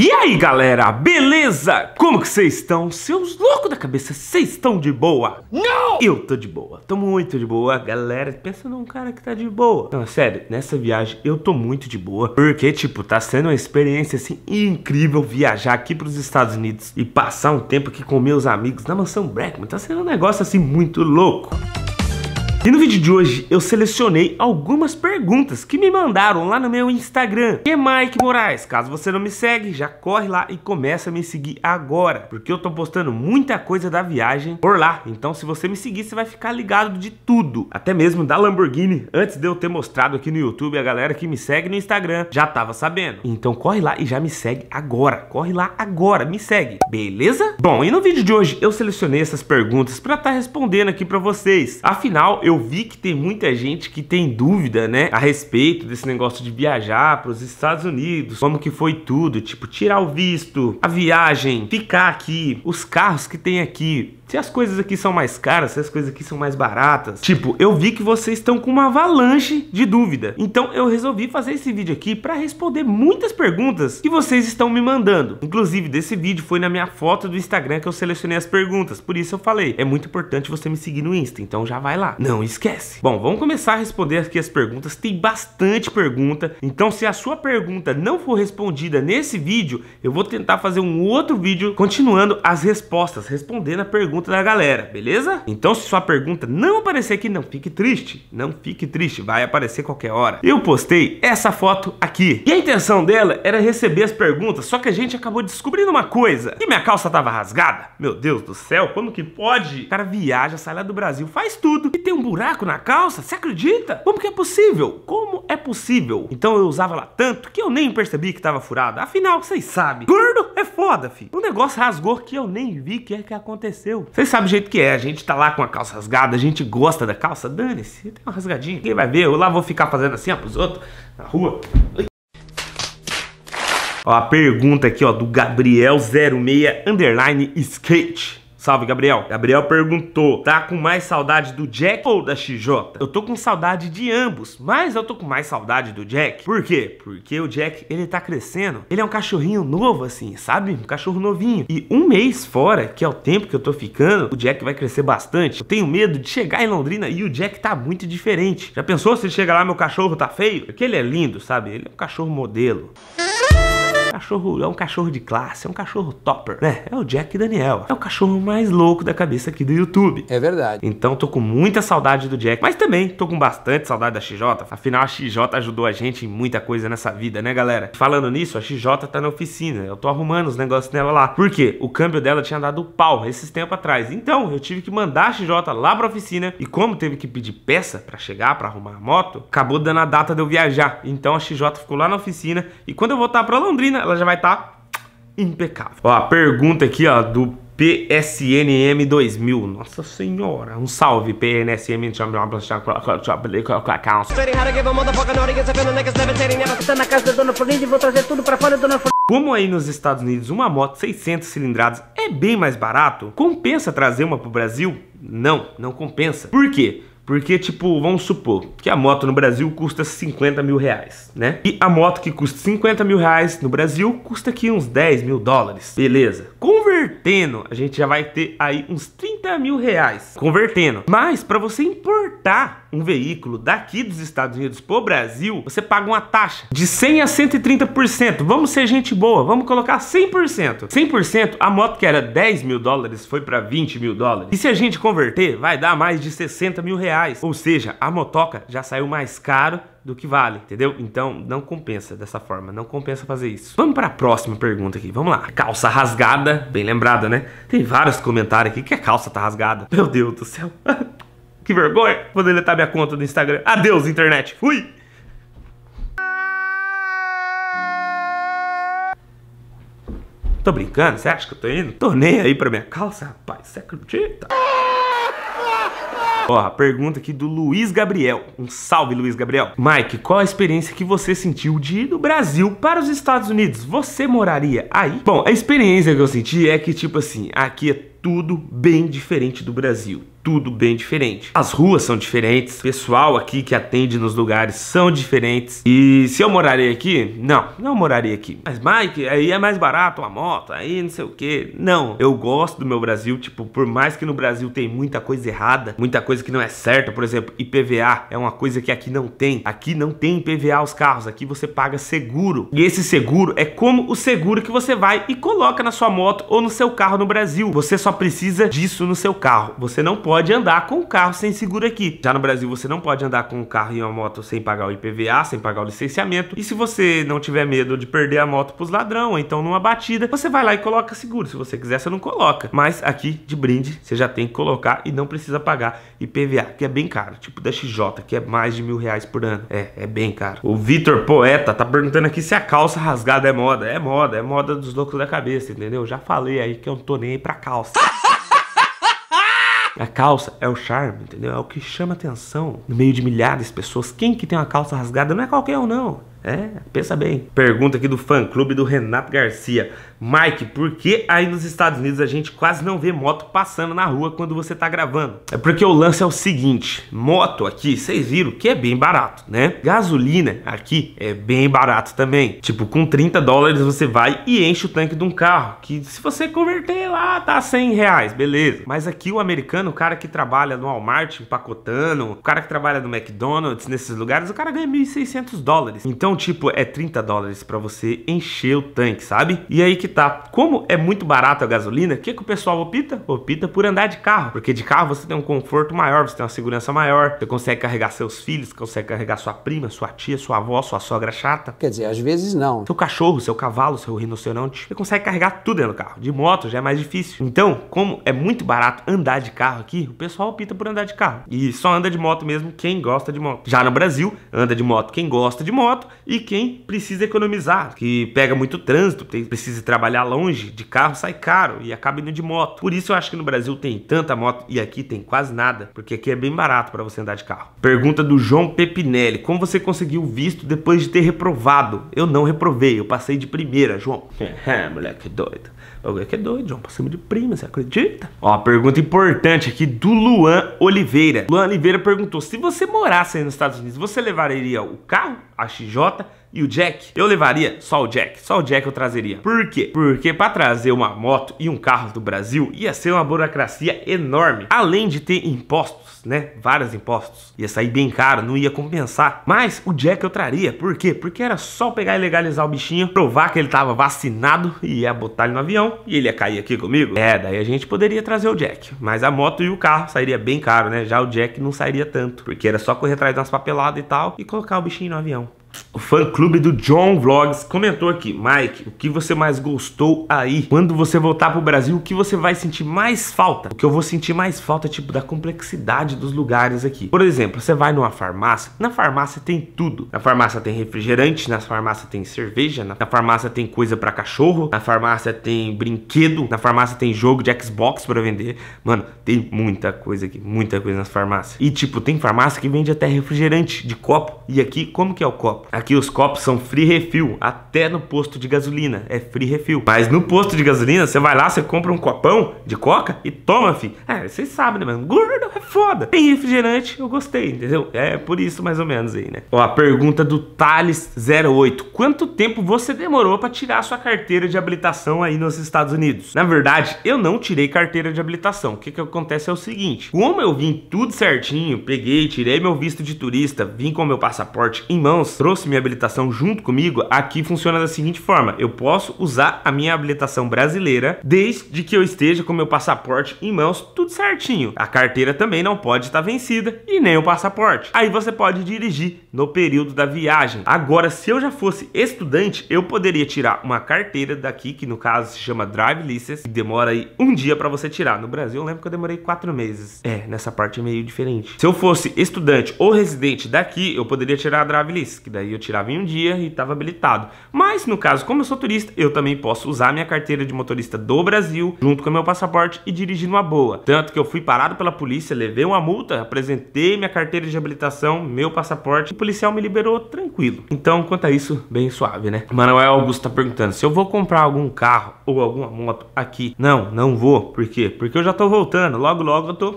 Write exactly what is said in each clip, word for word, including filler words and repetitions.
E aí galera, beleza? Como que vocês estão? Seus loucos da cabeça, vocês estão de boa? Não! Eu tô de boa, tô muito de boa, galera. Pensa num cara que tá de boa. Não, é sério, nessa viagem eu tô muito de boa, porque tipo, tá sendo uma experiência assim incrível viajar aqui pros Estados Unidos e passar um tempo aqui com meus amigos na mansão Brackman. Tá sendo um negócio assim muito louco. E no vídeo de hoje eu selecionei algumas perguntas que me mandaram lá no meu Instagram, que é Maiki Moraes. Caso você não me segue, já corre lá e começa a me seguir agora, porque eu tô postando muita coisa da viagem por lá. Então se você me seguir, você vai ficar ligado de tudo, até mesmo da Lamborghini. Antes de eu ter mostrado aqui no YouTube, a galera que me segue no Instagram já tava sabendo. Então corre lá e já me segue agora. Corre lá agora, me segue, beleza? Bom, e no vídeo de hoje eu selecionei essas perguntas pra tá respondendo aqui pra vocês. Afinal, eu Eu vi que tem muita gente que tem dúvida, né, a respeito desse negócio de viajar para os Estados Unidos, como que foi tudo, tipo, tirar o visto, a viagem, ficar aqui, os carros que tem aqui, se as coisas aqui são mais caras, se as coisas aqui são mais baratas. Tipo, eu vi que vocês estão com uma avalanche de dúvida, então eu resolvi fazer esse vídeo aqui para responder muitas perguntas que vocês estão me mandando. Inclusive, desse vídeo foi na minha foto do Instagram que eu selecionei as perguntas, por isso eu falei, é muito importante você me seguir no Insta, então já vai lá. Não esquece. Bom, vamos começar a responder aqui as perguntas. Tem bastante pergunta, então se a sua pergunta não for respondida nesse vídeo, eu vou tentar fazer um outro vídeo continuando as respostas, respondendo a pergunta da galera, beleza? Então se sua pergunta não aparecer aqui, não fique triste, não fique triste, vai aparecer qualquer hora. Eu postei essa foto aqui e a intenção dela era receber as perguntas, só que a gente acabou descobrindo uma coisa, que minha calça tava rasgada. Meu Deus do céu, como que pode? O cara viaja, sai lá do Brasil, faz tudo e tem um buraco na calça, você acredita? Como que é possível? Como é possível? Então eu usava lá tanto que eu nem percebi que tava furada. Afinal, vocês sabem, gordo é foda, fi. O negócio rasgou que eu nem vi que é que aconteceu. Vocês sabem o jeito que é, a gente tá lá com a calça rasgada, a gente gosta da calça, dane-se, tem uma rasgadinha, ninguém vai ver, eu lá vou ficar fazendo assim, ó, pros outros, na rua. Ó, a pergunta aqui, ó, do Gabriel zero seis Underline Skate. Salve, Gabriel. Gabriel perguntou, tá com mais saudade do Jack ou da X J? Eu tô com saudade de ambos, mas eu tô com mais saudade do Jack. Por quê? Porque o Jack, ele tá crescendo. Ele é um cachorrinho novo, assim, sabe? Um cachorro novinho. E um mês fora, que é o tempo que eu tô ficando, o Jack vai crescer bastante. Eu tenho medo de chegar em Londrina e o Jack tá muito diferente. Já pensou se ele chega lá, meu cachorro tá feio? Porque ele é lindo, sabe? Ele é um cachorro modelo. Cachorro, é um cachorro de classe, é um cachorro topper, né? É o Jack Daniel, é o cachorro mais louco da cabeça aqui do YouTube. É verdade. Então tô com muita saudade do Jack, mas também tô com bastante saudade da X J. Afinal, a X J ajudou a gente em muita coisa nessa vida, né, galera? Falando nisso, a X J tá na oficina, eu tô arrumando os negócios dela lá. Por quê? O câmbio dela tinha dado pau esses tempos atrás, então eu tive que mandar a X J lá pra oficina. E como teve que pedir peça pra chegar, pra arrumar a moto, acabou dando a data de eu viajar. Então a X J ficou lá na oficina e quando eu voltar pra Londrina, ela já vai estar impecável. Ó, a pergunta aqui, ó, do P S N M dois mil. Nossa senhora, um salve, P S N M. Como aí nos Estados Unidos uma moto seiscentas cilindradas é bem mais barato, compensa trazer uma pro Brasil? Não, não compensa. Por quê? Porque, tipo, vamos supor que a moto no Brasil custa cinquenta mil reais, né? E a moto que custa cinquenta mil reais no Brasil custa aqui uns dez mil dólares. Beleza. Convertendo, a gente já vai ter aí uns trinta mil reais. Convertendo. Mas, pra você importar um veículo daqui dos Estados Unidos pro Brasil, você paga uma taxa de cem a cento e trinta por cento. Vamos ser gente boa, vamos colocar cem por cento. cem por cento, a moto que era dez mil dólares foi pra vinte mil dólares. E se a gente converter, vai dar mais de sessenta mil reais. Ou seja, a motoca já saiu mais caro do que vale, entendeu? Então não compensa dessa forma, não compensa fazer isso. Vamos para a próxima pergunta aqui, vamos lá. Calça rasgada, bem lembrada, né? Tem vários comentários aqui que a calça tá rasgada. Meu Deus do céu, que vergonha. Vou deletar minha conta do Instagram. Adeus, internet, fui! Tô brincando, você acha que eu tô indo? Tô nem aí pra minha calça, rapaz, você acredita? Ó, a pergunta aqui do Luiz Gabriel. Um salve, Luiz Gabriel. Mike, qual a experiência que você sentiu de ir do Brasil para os Estados Unidos? Você moraria aí? Bom, a experiência que eu senti é que, tipo assim, aqui é tudo bem diferente do Brasil, tudo bem diferente. As ruas são diferentes, o pessoal aqui que atende nos lugares são diferentes. E se eu moraria aqui? Não, não moraria aqui. Mas Mike, aí é mais barato uma moto, aí não sei o que. Não, eu gosto do meu Brasil, tipo, por mais que no Brasil tem muita coisa errada, muita coisa que não é certa, por exemplo, I P V A é uma coisa que aqui não tem. Aqui não tem I P V A os carros, aqui você paga seguro. E esse seguro é como o seguro que você vai e coloca na sua moto ou no seu carro no Brasil. Você só precisa disso no seu carro. Você não pode andar com o carro sem seguro aqui. Já no Brasil você não pode andar com o carro e uma moto sem pagar o I P V A, sem pagar o licenciamento. E se você não tiver medo de perder a moto pros ladrão, ou então numa batida, você vai lá e coloca seguro. Se você quiser, você não coloca. Mas aqui, de brinde, você já tem que colocar e não precisa pagar I P V A, que é bem caro. Tipo da X J, que é mais de mil reais por ano. É, é bem caro. O Vitor Poeta tá perguntando aqui se a calça rasgada é moda. É moda, é moda dos loucos da cabeça, entendeu? Já falei aí que eu não tô nem aí pra calça. A calça é o charme, entendeu? É o que chama atenção no meio de milhares de pessoas. Quem que tem uma calça rasgada não é qualquer um, não. É, pensa bem. Pergunta aqui do fã-clube do Renato Garcia. Mike, por que aí nos Estados Unidos a gente quase não vê moto passando na rua quando você tá gravando? É porque o lance é o seguinte. Moto aqui, vocês viram que é bem barato, né? Gasolina aqui é bem barato também. Tipo, com trinta dólares você vai e enche o tanque de um carro. Que se você converter lá, tá cem reais, beleza. Mas aqui o americano, o cara que trabalha no Walmart, empacotando, o cara que trabalha no McDonald's, nesses lugares, o cara ganha mil e seiscentos dólares. Então, tipo, é trinta dólares pra você encher o tanque, sabe? E aí que tá. Como é muito barato a gasolina, o que que o pessoal opta? Opta por andar de carro. Porque de carro você tem um conforto maior, você tem uma segurança maior, você consegue carregar seus filhos, consegue carregar sua prima, sua tia, sua avó, sua sogra chata. Quer dizer, às vezes não. Seu cachorro, seu cavalo, seu rinoceronte, você consegue carregar tudo dentro do carro. De moto já é mais difícil. Então, como é muito barato andar de carro aqui, o pessoal opta por andar de carro. E só anda de moto mesmo quem gosta de moto. Já no Brasil, anda de moto quem gosta de moto e quem precisa economizar, que pega muito trânsito, precisa trabalhar longe, de carro sai caro e acaba indo de moto. Por isso eu acho que no Brasil tem tanta moto e aqui tem quase nada, porque aqui é bem barato pra você andar de carro. Pergunta do João Pepinelli: como você conseguiu visto depois de ter reprovado? Eu não reprovei, eu passei de primeira, João. É, moleque doido. Moleque doido, João, passamos de prima, você acredita? Ó, pergunta importante aqui do Luan Oliveira. Luan Oliveira perguntou: se você morasse aí nos Estados Unidos, você levaria o carro, a X J e o Jack? Eu levaria só o Jack, só o Jack eu trazeria. Por quê? Porque pra trazer uma moto e um carro do Brasil ia ser uma burocracia enorme, além de ter impostos, né, vários impostos, ia sair bem caro, não ia compensar. Mas o Jack eu traria, por quê? Porque era só pegar e legalizar o bichinho, provar que ele tava vacinado e ia botar ele no avião e ele ia cair aqui comigo. É, daí a gente poderia trazer o Jack, mas a moto e o carro sairia bem caro, né, já o Jack não sairia tanto, porque era só correr atrás das papeladas e tal e colocar o bichinho no avião. O fã-clube do John Vlogs comentou aqui: Mike, o que você mais gostou aí? Quando você voltar pro Brasil, o que você vai sentir mais falta? O que eu vou sentir mais falta é, tipo, da complexidade dos lugares aqui. Por exemplo, você vai numa farmácia, na farmácia tem tudo. Na farmácia tem refrigerante, na farmácia tem cerveja, na farmácia tem coisa pra cachorro, na farmácia tem brinquedo, na farmácia tem jogo de Xbox pra vender. Mano, tem muita coisa aqui, muita coisa nas farmácias. E, tipo, tem farmácia que vende até refrigerante de copo. E aqui, como que é o copo? Aqui os copos são free refill, até no posto de gasolina é free refill. Mas no posto de gasolina, você vai lá, você compra um copão de coca e toma, fi. É, vocês sabem, né, mano? Gordo é foda. Tem refrigerante, eu gostei, entendeu? É por isso mais ou menos aí, né? Ó, a pergunta do Thales zero oito. Quanto tempo você demorou pra tirar a sua carteira de habilitação aí nos Estados Unidos? Na verdade, eu não tirei carteira de habilitação. O que que acontece é o seguinte. Como eu vim tudo certinho, peguei, tirei meu visto de turista, vim com meu passaporte em mãos, trouxe minha habilitação junto comigo, aqui funciona da seguinte forma: eu posso usar a minha habilitação brasileira desde que eu esteja com meu passaporte em mãos, tudo certinho. A carteira também não pode estar vencida e nem o passaporte. Aí você pode dirigir no período da viagem. Agora, se eu já fosse estudante, eu poderia tirar uma carteira daqui, que no caso se chama Drive License, que demora aí um dia pra você tirar. No Brasil, eu lembro que eu demorei quatro meses. É, nessa parte é meio diferente. Se eu fosse estudante ou residente daqui, eu poderia tirar a Drive License, que daí eu tirava em um dia e estava habilitado. Mas no caso, como eu sou turista, eu também posso usar minha carteira de motorista do Brasil junto com meu passaporte e dirigir numa boa. Tanto que eu fui parado pela polícia, levei uma multa, apresentei minha carteira de habilitação, meu passaporte, policial me liberou tranquilo. Então, quanto a isso, bem suave, né? Manoel Augusto tá perguntando se eu vou comprar algum carro ou alguma moto aqui. Não, não vou. Por quê? Porque eu já tô voltando. Logo, logo eu tô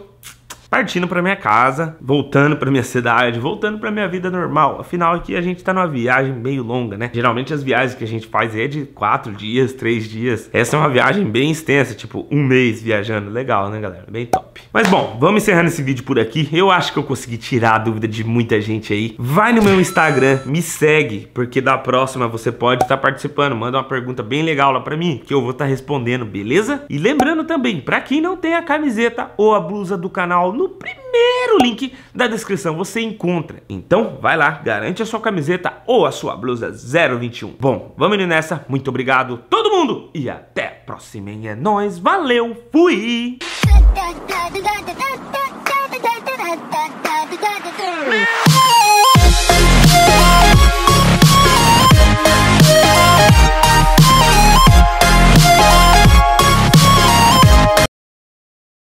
partindo pra minha casa, voltando pra minha cidade, voltando pra minha vida normal. Afinal, aqui a gente tá numa viagem meio longa, né? Geralmente as viagens que a gente faz é de quatro dias, três dias. Essa é uma viagem bem extensa, tipo um mês viajando. Legal, né, galera? Bem top. Mas bom, vamos encerrando esse vídeo por aqui. Eu acho que eu consegui tirar a dúvida de muita gente aí. Vai no meu Instagram, me segue, porque da próxima você pode estar participando. Manda uma pergunta bem legal lá pra mim, que eu vou estar respondendo, beleza? E lembrando também, pra quem não tem a camiseta ou a blusa do canal, no primeiro link da descrição você encontra. Então vai lá, garante a sua camiseta ou a sua blusa zero vinte e um. Bom, vamos indo nessa. Muito obrigado todo mundo e até a próxima. É nóis, valeu, fui!